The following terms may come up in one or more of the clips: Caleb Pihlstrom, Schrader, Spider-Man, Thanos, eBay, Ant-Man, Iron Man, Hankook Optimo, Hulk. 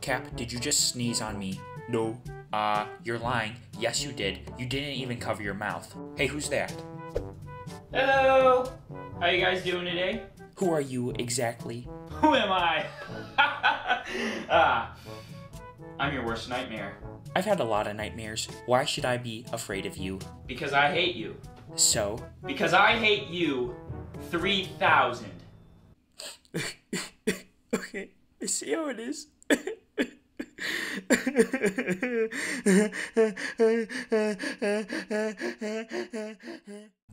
Cap, did you just sneeze on me? No. You're lying. Yes, you did. You didn't even cover your mouth. Hey, who's that? Hello! How you guys doing today? Who are you, exactly? Who am I? I'm your worst nightmare. I've had a lot of nightmares. Why should I be afraid of you? Because I hate you. So? Because I hate you 3,000. Okay, I see how it is.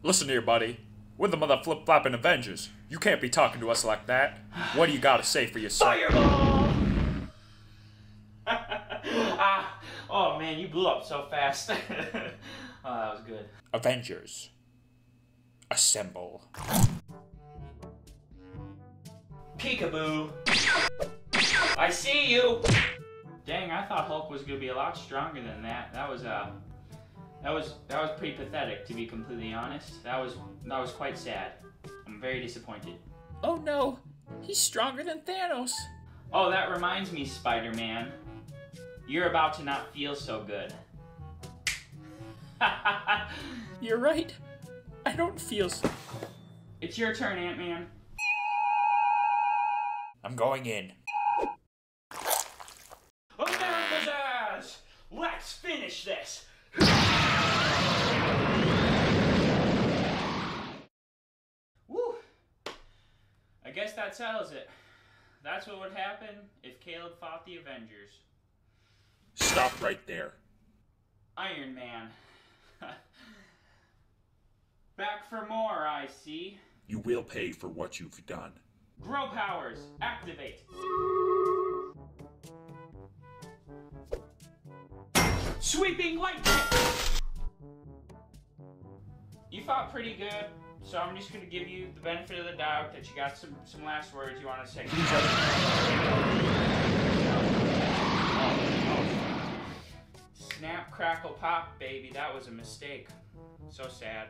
Listen here, buddy. We're the mother flip-flopping Avengers. You can't be talking to us like that. What do you gotta say for yourself? Fireball! Oh man, you blew up so fast. Oh, that was good. Avengers, assemble. Peekaboo. I see you. Dang, I thought Hulk was gonna be a lot stronger than that. That was pretty pathetic, to be completely honest. That was quite sad. I'm very disappointed. Oh no, he's stronger than Thanos. Oh, that reminds me, Spider-Man. You're about to not feel so good. You're right. I don't feel so... It's your turn, Ant-Man. I'm going in. America's ass! Let's finish this! Woo! I guess that settles it. That's what would happen if Caleb fought the Avengers. Stop right there. Iron Man. Back for more, I see. You will pay for what you've done. Grow powers, activate. Sweeping lightning! You fought pretty good, so I'm just gonna give you the benefit of the doubt that you got some last words you want to say to each other. Snap, crackle, pop, baby. That was a mistake. So sad.